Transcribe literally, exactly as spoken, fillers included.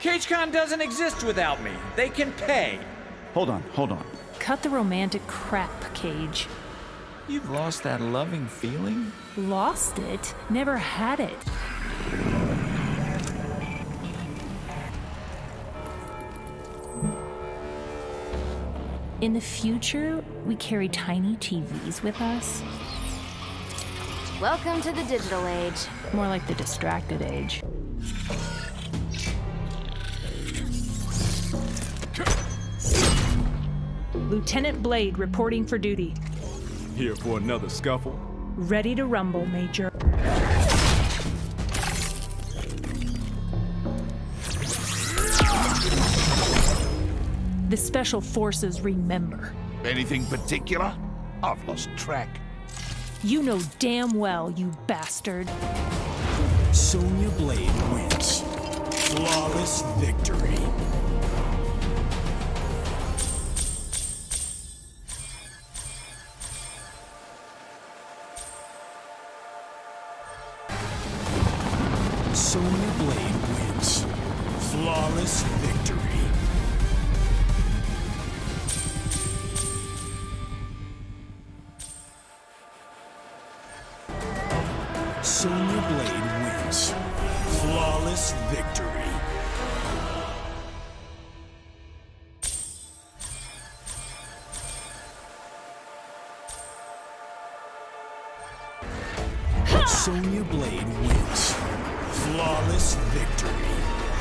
CageCon doesn't exist without me. They can pay. Hold on, hold on. Cut the romantic crap, Cage. You've lost that loving feeling? Lost it? Never had it. In the future, we carry tiny T Vs with us. Welcome to the digital age. More like the distracted age. Lieutenant Blade reporting for duty. Here for another scuffle. Ready to rumble, Major. The Special Forces remember. Anything particular? I've lost track. You know damn well, you bastard. Sonya Blade wins. Flawless victory. Sonya Blade wins. Flawless victory. Sonya Blade wins. Flawless victory. Ha! Sonya Blade wins. Flawless victory.